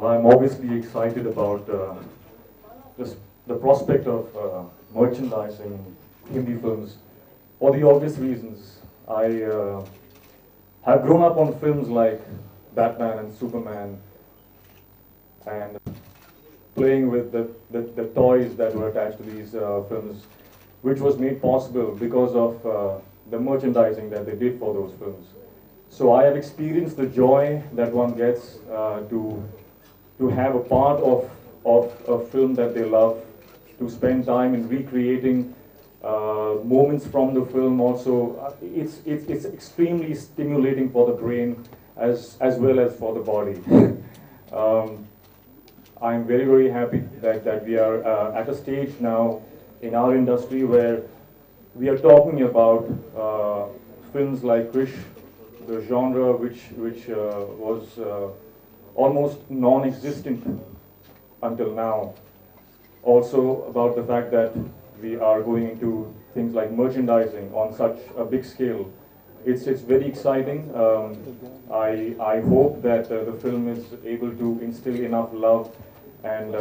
I'm obviously excited about just the prospect of merchandising Hindi films for the obvious reasons. I have grown up on films like Batman and Superman, and playing with the toys that were attached to these films, which was made possible because of the merchandising that they did for those films. So I have experienced the joy that one gets to have a part of a film that they love, to spend time in recreating moments from the film. Also, it's extremely stimulating for the brain as well as for the body. I'm very, very happy that we are at a stage now in our industry where we are talking about films like Krish, the genre which was almost non-existent until now. Also about the fact that we are going into things like merchandising on such a big scale. It's very exciting. I hope that the film is able to instill enough love and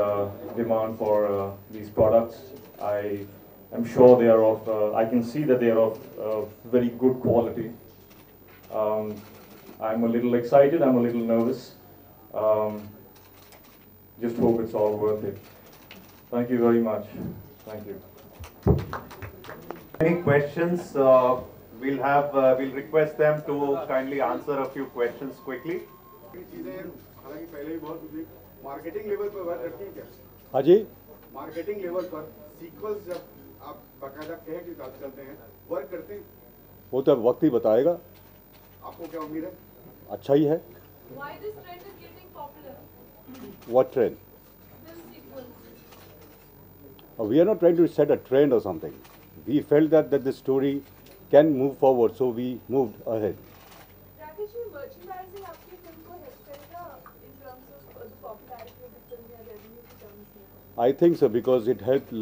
demand for these products. I'm sure they are of, I can see that they are of very good quality. I'm a little excited, I'm a little nervous. Just hope it's all worth it. Thank you very much. Thank you. Any questions? We'll request them to kindly answer a few questions quickly. Marketing level, marketing level, sequels work करते हैं. वो तो वक्त ही बताएगा. आपको क्या उम्मीद है? अच्छा ही है. Why this trend is getting popular? What trend? We are not trying to set a trend or something. We felt that the story can move forward, so we moved ahead. Rakesh, merchandising आपकी film को help करेगा in terms of the popularity of the film या revenue in terms of? I think so, because it helped a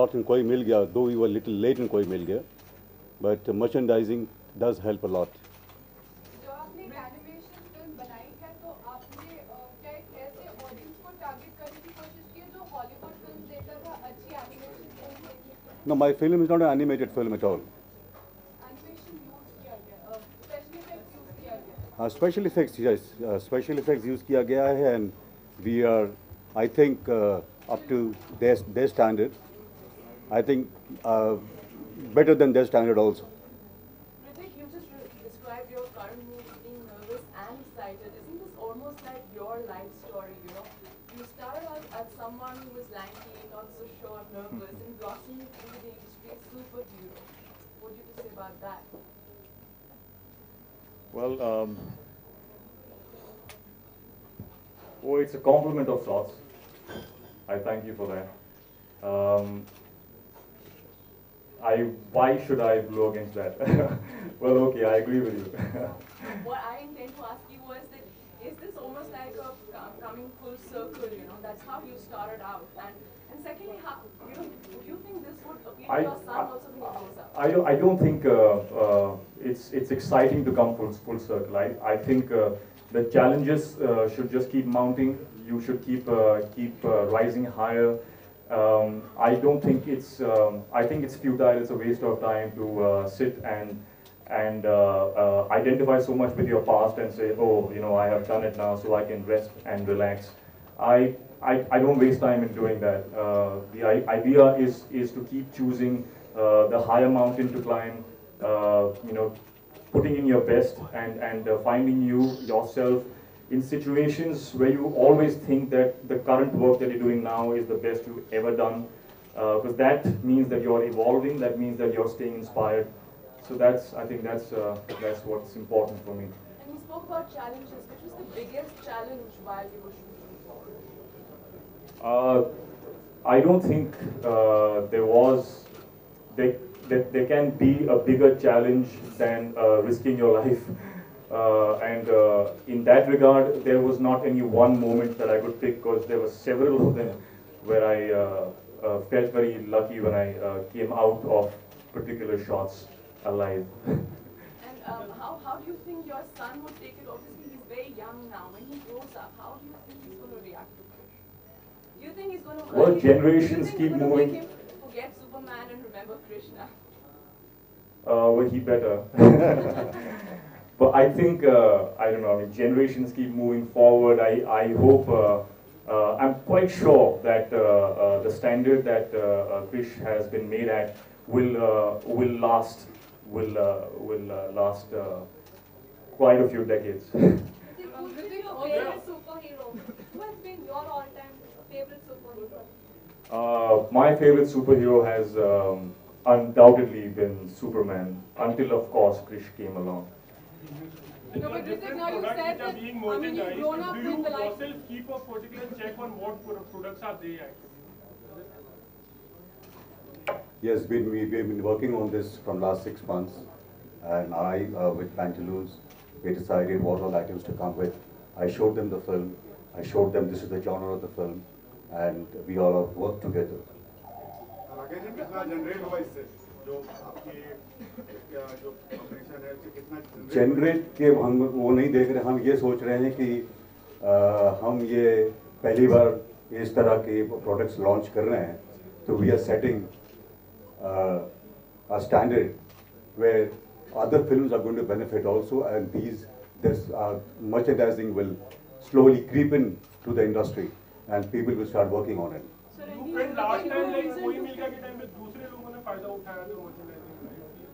lot in Koi Mil Gaya, though we were a little late in Koi Mil Gaya, but merchandising does help a lot. No, my film is not an animated film at all. Special effects, yes. Special effects used kiya gaya hai, and we are, I think, up to their standard. I think better than their standard also. Hrithik, you just described your current mood being nervous and excited. Isn't this almost like your life story, you know? You started out as someone who was lanky, not so sure, nervous, and blossomed into the industry superhero. What do you say about that? Well, it's a compliment of sorts. I thank you for that. Why should I blow against that? Well, okay, I agree with you. What I intend to ask you was that, is this almost like a coming full circle, you know, that's how you started out? And secondly, how, you know, do you think this would appeal to your son also when he grows up? I don't think it's exciting to come full circle. I think the challenges should just keep mounting. You should keep rising higher. I don't think I think it's futile, it's a waste of time to sit and identify so much with your past and say, oh, you know, I have done it now, so I can rest and relax. I don't waste time in doing that. The idea is to keep choosing the higher mountain to climb, you know, putting in your best and finding yourself in situations where you always think that the current work that you're doing now is the best you've ever done. Because that means that you're evolving, that means that you're staying inspired. So that's, I think that's what's important for me. And you spoke about challenges. Which was the biggest challenge while you were shooting for? I don't think there can be a bigger challenge than risking your life. And in that regard, there was not any one moment that I could pick, because there were several of them where I felt very lucky when I came out of particular shots alive. And how do you think your son would take it? Obviously, he's very young now. When he grows up, how do you think he's going to react? You think he's going to... What generations keep moving? Make him forget Superman and remember Krishna? Well, he better. But I think, I don't know, I mean, generations keep moving forward. I hope, I'm quite sure that the standard that Krish has been made at will last quite a few decades. Who's been your favorite superhero? Who has been your all-time favorite superhero? My favorite superhero has undoubtedly been Superman, until of course Krish came along. No, but Hrithik, now you said that, I mean, you've grown up with the life. Do you yourself keep a particular check on what products are they actually? Yes, we've been working on this from last 6 months. And I, with Pantaloons, we decided what all items to come with. I showed them the film. I showed them this is the genre of the film. And we all have worked together. Generate के हम वो नहीं देख रहे, हम ये सोच रहे हैं कि हम ये पहली बार इस तरह के प्रोडक्ट्स लॉन्च कर रहे हैं, तो we are setting a standard where other films are going to benefit also and these this merchandising will slowly creep in to the industry and people will start working on it.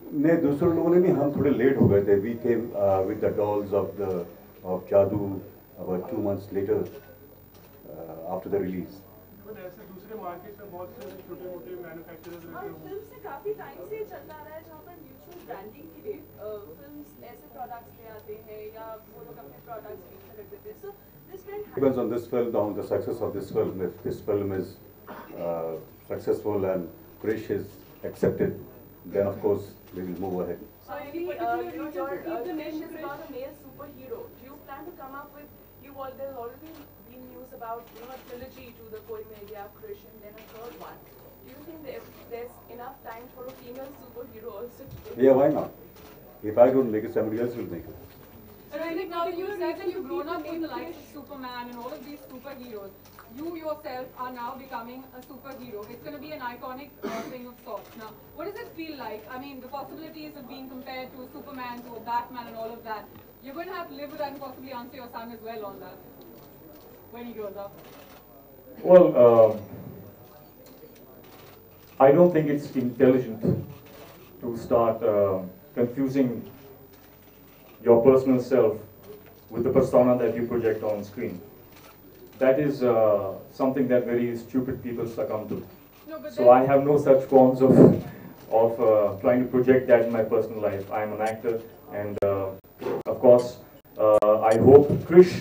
नहीं, दूसरे लोगों ने नहीं, हम थोड़े late हो गए थे. We came with the dolls of जादू about 2 months later after the release. ऐसे दूसरे मार्केट में बहुत से छोटे-मोटे मैन्युफैक्चरर्स हैं और फिल्म से काफी टाइम से चलता आ रहा है जहाँ पर म्यूचुअल ब्रांडिंग के लिए फिल्म्स ऐसे प्रोडक्ट्स ले आते हैं या वो लोग अपने प्रोडक्ट्स बेचने लग जाते हैं. So this trend depends on this film, on the success of this film. If this film is successful and Krish is accepted, then of course we will move ahead. So if your niche is about a male superhero, do you plan to come up with, there's already been news about, you know, a trilogy to the Koi Mil Gaya, Krish, and then a third one. Do you think there's enough time for a female superhero also to do? Yeah, why not? If I don't make it, somebody else will make it. But I think now that you said that you've grown up in the likes of Superman and all of these superheroes, you yourself are now becoming a superhero. It's going to be an iconic thing of sorts. Now, what does it feel like? I mean, the possibilities of being compared to Superman, to Batman and all of that. You're going to have to live with that and possibly answer your son as well on that when he grows up. Well, I don't think it's intelligent to start confusing your personal self with the persona that you project on screen. That is something that very stupid people succumb to. No, so I have no such forms of trying to project that in my personal life. I am an actor, and of course, I hope Krish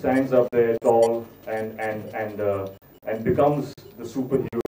stands up there tall and becomes the superhero